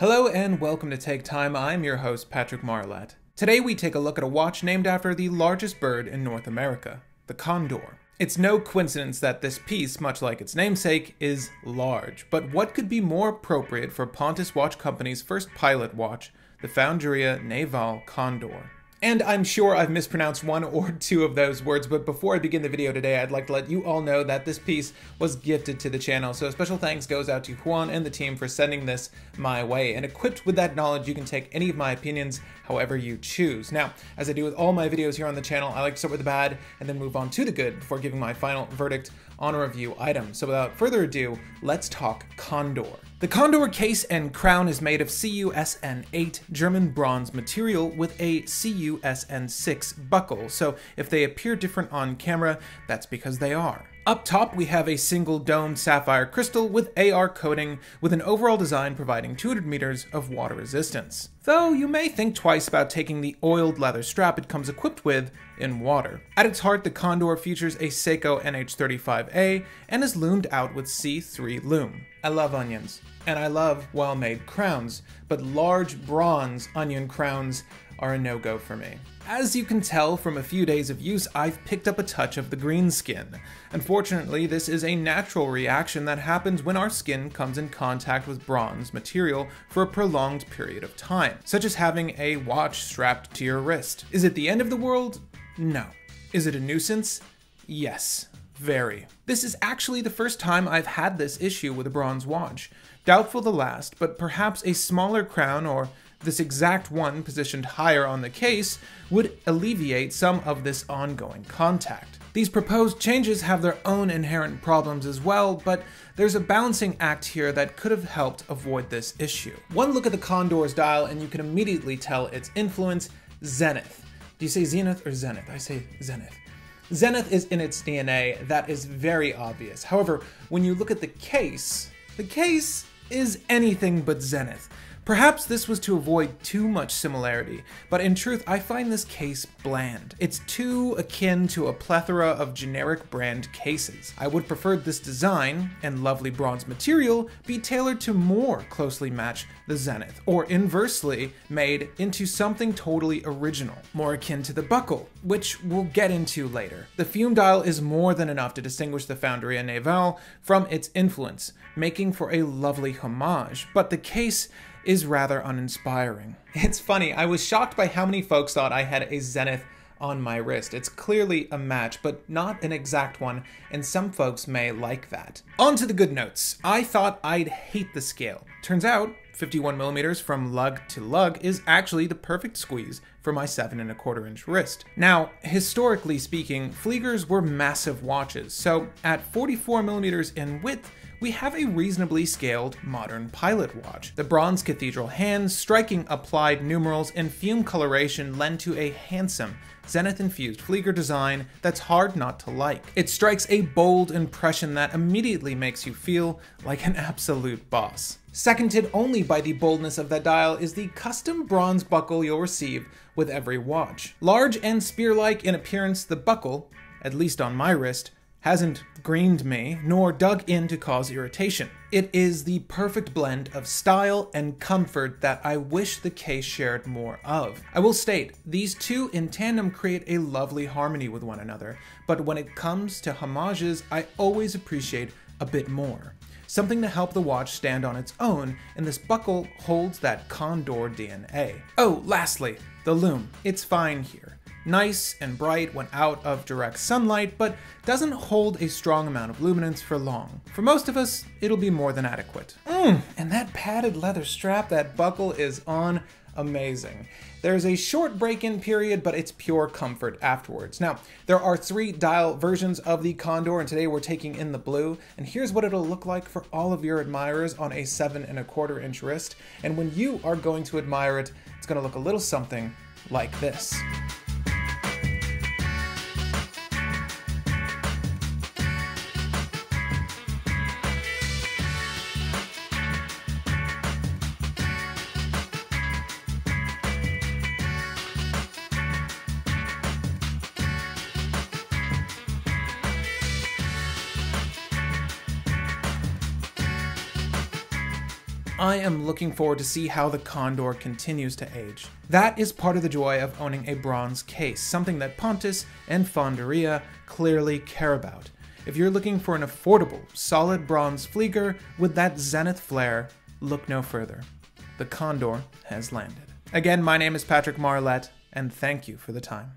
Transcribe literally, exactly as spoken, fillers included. Hello and welcome to Take Time, I'm your host Patrick Marlett. Today we take a look at a watch named after the largest bird in North America, the condor. It's no coincidence that this piece, much like its namesake, is large, but what could be more appropriate for Pontus Watch Company's first pilot watch, the Fonderia Navale Condor. And I'm sure I've mispronounced one or two of those words, but before I begin the video today, I'd like to let you all know that this piece was gifted to the channel, so a special thanks goes out to Juan and the team for sending this my way. And equipped with that knowledge, you can take any of my opinions however you choose. Now, as I do with all my videos here on the channel, I like to start with the bad and then move on to the good before giving my final verdict on a review item. So without further ado, let's talk Condor. The Condor case and crown is made of C U S N eight German bronze material with a C U S N six buckle, so if they appear different on camera, that's because they are. Up top, we have a single domed sapphire crystal with A R coating, with an overall design providing two hundred meters of water resistance. Though you may think twice about taking the oiled leather strap it comes equipped with in water. At its heart, the Condor features a Seiko N H thirty-five A and is loomed out with C three loom. I love onions, and I love well-made crowns, but large bronze onion crowns are a no-go for me. As you can tell from a few days of use, I've picked up a touch of the green skin. Unfortunately, this is a natural reaction that happens when our skin comes in contact with bronze material for a prolonged period of time, such as having a watch strapped to your wrist. Is it the end of the world? No. Is it a nuisance? Yes. Very. This is actually the first time I've had this issue with a bronze watch. Doubtful the last, but perhaps a smaller crown or this exact one positioned higher on the case would alleviate some of this ongoing contact. These proposed changes have their own inherent problems as well, but there's a balancing act here that could have helped avoid this issue. One look at the Condor's dial and you can immediately tell its influence, Zenith. Do you say Zenith or Zenith? I say Zenith. Zenith is in its D N A, that is very obvious. However, when you look at the case, the case is anything but Zenith. Perhaps this was to avoid too much similarity, but in truth, I find this case bland. It's too akin to a plethora of generic brand cases. I would prefer this design and lovely bronze material be tailored to more closely match the Zenith, or inversely made into something totally original, more akin to the buckle, which we'll get into later. The fume dial is more than enough to distinguish the Fonderia Navale from its influence, making for a lovely homage, but the case is rather uninspiring. It's funny, I was shocked by how many folks thought I had a Zenith on my wrist. It's clearly a match, but not an exact one, and some folks may like that. On to the good notes. I thought I'd hate the scale. Turns out, fifty-one millimeters from lug to lug is actually the perfect squeeze for my seven and a quarter inch wrist. Now, historically speaking, Fliegers were massive watches, so at forty-four millimeters in width, we have a reasonably scaled modern pilot watch. The bronze cathedral hands, striking applied numerals, and fume coloration lend to a handsome, Zenith-infused Flieger design that's hard not to like. It strikes a bold impression that immediately makes you feel like an absolute boss. Seconded only by the boldness of that dial is the custom bronze buckle you'll receive with every watch. Large and spear-like in appearance, the buckle, at least on my wrist, hasn't greened me, nor dug in to cause irritation. It is the perfect blend of style and comfort that I wish the case shared more of. I will state, these two in tandem create a lovely harmony with one another, but when it comes to homages, I always appreciate a bit more. Something to help the watch stand on its own, and this buckle holds that Condor D N A. Oh, lastly, the loom. It's fine here. Nice and bright when out of direct sunlight, but doesn't hold a strong amount of luminance for long. For most of us, it'll be more than adequate. Mmm, and that padded leather strap that buckle is on, amazing. There's a short break-in period, but it's pure comfort afterwards. Now, there are three dial versions of the Condor, and today we're taking in the blue, and here's what it'll look like for all of your admirers on a seven and a quarter inch wrist, and when you are going to admire it, it's gonna look a little something like this. I am looking forward to see how the Condor continues to age. That is part of the joy of owning a bronze case, something that Pontus and Fonderia clearly care about. If you're looking for an affordable, solid bronze Flieger with that Zenith flair, look no further. The Condor has landed. Again, my name is Patrick Marlett, and thank you for the time.